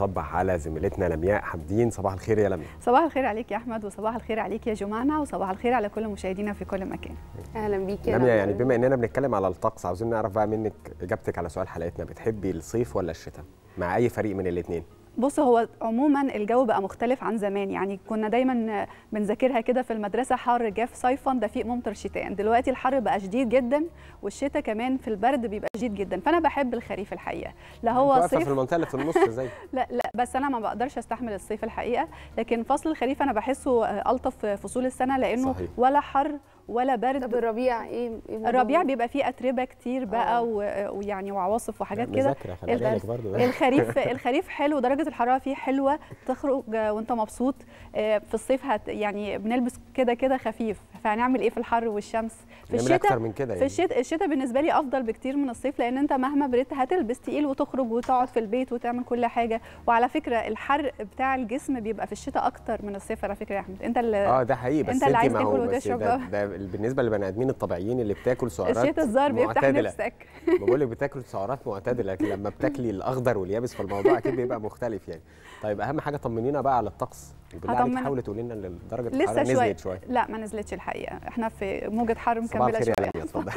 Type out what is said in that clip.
ونصبح على زميلتنا لمياء حمدين. صباح الخير يا لمياء. صباح الخير عليك يا أحمد، وصباح الخير عليك يا جومانا، وصباح الخير على كل مشاهدينا في كل مكان. أهلا بيك يا لمياء. يعني بما إننا بنتكلم على الطقس، عاوزين نعرف بقى منك إجابتك على سؤال حلقتنا، بتحبي الصيف ولا الشتاء؟ مع أي فريق من الاتنين؟ بص، هو عموما الجو بقى مختلف عن زمان، يعني كنا دايما بنذاكرها كده في المدرسه، حر جاف صيفا دفيق ممطر شتاء. دلوقتي الحر بقى شديد جدا، والشتاء كمان في البرد بيبقى شديد جدا، فانا بحب الخريف الحقيقه. لا هو صيف في المنطقه اللي في النص زي لا بس انا ما بقدرش استحمل الصيف الحقيقه، لكن فصل الخريف انا بحسه الطف فصول السنه، لانه صحيح. ولا حر ولا برد. طب الربيع إيه الربيع بيبقى فيه اتربه كتير بقى ويعني وعواصف وحاجات كده. الخريف حلو، درجه الحراره فيه حلوه، تخرج وانت مبسوط. في الصيف يعني بنلبس كده خفيف، فهنعمل ايه في الحر والشمس؟ في الشتاء من كده يعني. الشتاء بالنسبه لي افضل بكتير من الصيف، لان انت مهما بردت هتلبس تقيل وتخرج وتقعد في البيت وتعمل كل حاجه. وعلى فكره الحر بتاع الجسم بيبقى في الشتاء اكتر من الصيف على فكره يا احمد. انت ده حقيقي، بس انت اللي عايز تاكل وتشرب. ده بالنسبه للبني ادمين الطبيعيين اللي بتاكل سعرات الشتاء الزهر بيفتح نفسك. بقول لك بتاكل سعرات معتدله، لكن لما بتاكلي الاخضر واليابس فالموضوع اكيد بيبقى مختلف يعني. طيب اهم حاجه طمنينا بقى على الطقس، حاولي تقولي لنا درجه الحراره نزلت شويه؟ لا ما نزلتش الحقيقه، احنا في موجه حر مكمله شويه.